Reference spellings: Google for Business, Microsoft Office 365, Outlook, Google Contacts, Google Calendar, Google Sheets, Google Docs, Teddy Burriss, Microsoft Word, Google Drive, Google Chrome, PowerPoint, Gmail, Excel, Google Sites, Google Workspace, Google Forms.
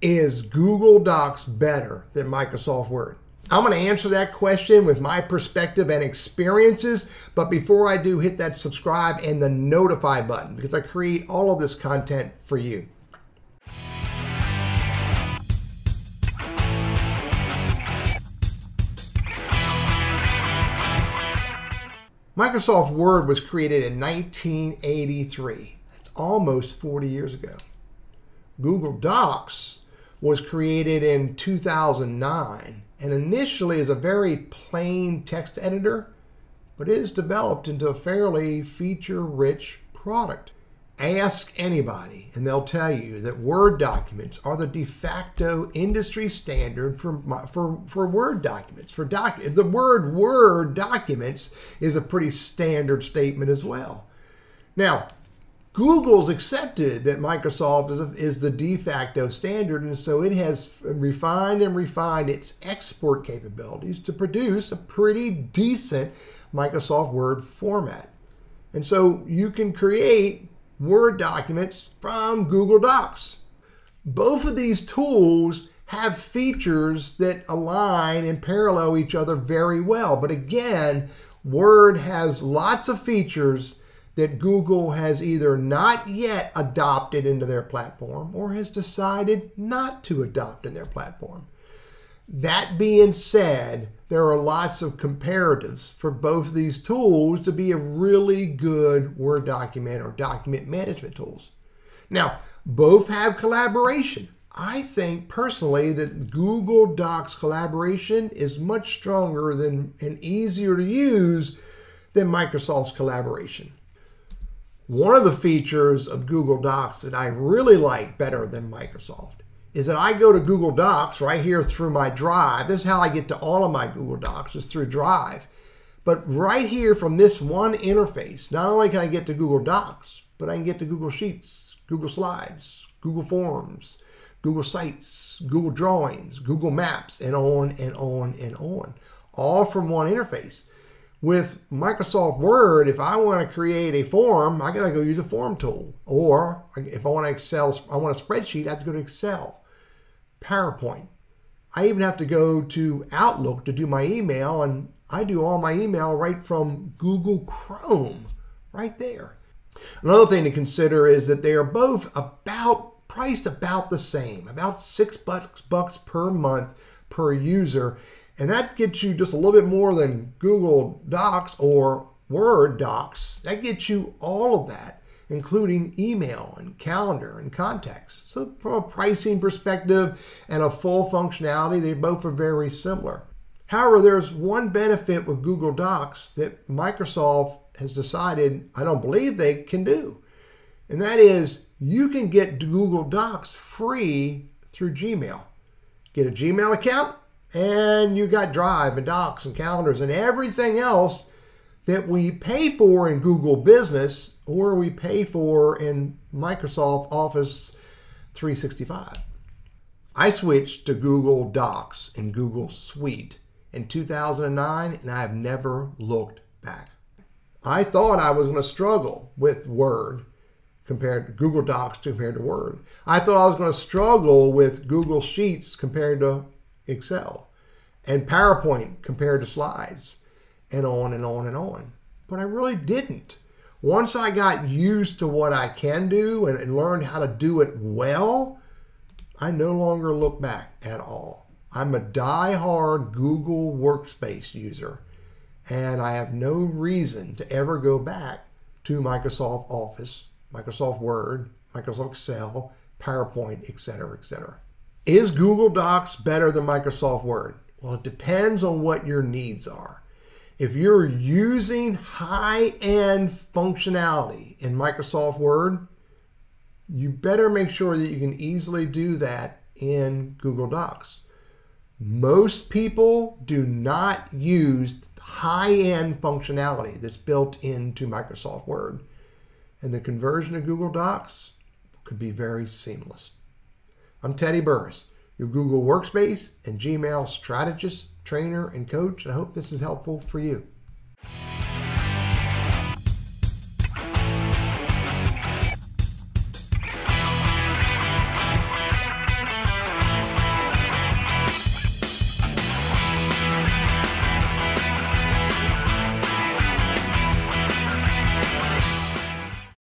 Is Google Docs better than Microsoft Word? I'm going to answer that question with my perspective and experiences, but before I do, hit that subscribe and the notify button because I create all of this content for you. Microsoft Word was created in 1983. That's almost 40 years ago. Google Docs was created in 2009 and initially is a very plain text editor, but it is developed into a fairly feature-rich product. Ask anybody and they'll tell you that Word documents are the de facto industry standard for Word documents. The word Word documents is a pretty standard statement as well. Now, Google's accepted that Microsoft is the de facto standard, and so it has refined and refined its export capabilities to produce a pretty decent Microsoft Word format. And so you can create Word documents from Google Docs. Both of these tools have features that align and parallel each other very well. But again, Word has lots of features that Google has either not yet adopted into their platform or has decided not to adopt in their platform. That being said, there are lots of comparatives for both of these tools to be a really good Word document or document management tools. Now, both have collaboration. I think personally that Google Docs collaboration is much stronger than and easier to use than Microsoft's collaboration. One of the features of Google Docs that I really like better than Microsoft is that I go to Google Docs right here through my Drive. This is how I get to all of my Google Docs, is through Drive. But right here from this one interface, not only can I get to Google Docs, but I can get to Google Sheets, Google Slides, Google Forms, Google Sites, Google Drawings, Google Maps, and on and on and on, all from one interface. With Microsoft Word, if I want to create a form, I got to go use a form tool. Or if I want to I want a spreadsheet, I have to go to Excel, PowerPoint. I even have to go to Outlook to do my email, and I do all my email right from Google Chrome, right there. Another thing to consider is that they are both priced about the same, about $6 per month per user. And that gets you just a little bit more than Google Docs or Word Docs. That gets you all of that, including email and calendar and contacts. So from a pricing perspective and a full functionality, they both are very similar. However, there's one benefit with Google Docs that Microsoft has decided I don't believe they can do. And that is you can get Google Docs free through Gmail. Get a Gmail account, and you got Drive and Docs and Calendars and everything else that we pay for in Google Business or we pay for in Microsoft Office 365. I switched to Google Docs and Google Suite in 2009, and I have never looked back. I thought I was going to struggle with Word compared to Google Docs compared to Word. I thought I was going to struggle with Google Sheets compared to Excel, and PowerPoint compared to Slides, and on and on and on. But I really didn't. Once I got used to what I can do and learned how to do it well, I no longer look back at all. I'm a die-hard Google Workspace user, and I have no reason to ever go back to Microsoft Office, Microsoft Word, Microsoft Excel, PowerPoint, etc., etc. Is Google Docs better than Microsoft Word? Well, it depends on what your needs are. If you're using high-end functionality in Microsoft Word, you better make sure that you can easily do that in Google Docs. Most people do not use high-end functionality that's built into Microsoft Word. And the conversion to Google Docs could be very seamless. I'm Teddy Burriss, your Google Workspace and Gmail strategist, trainer, and coach. I hope this is helpful for you.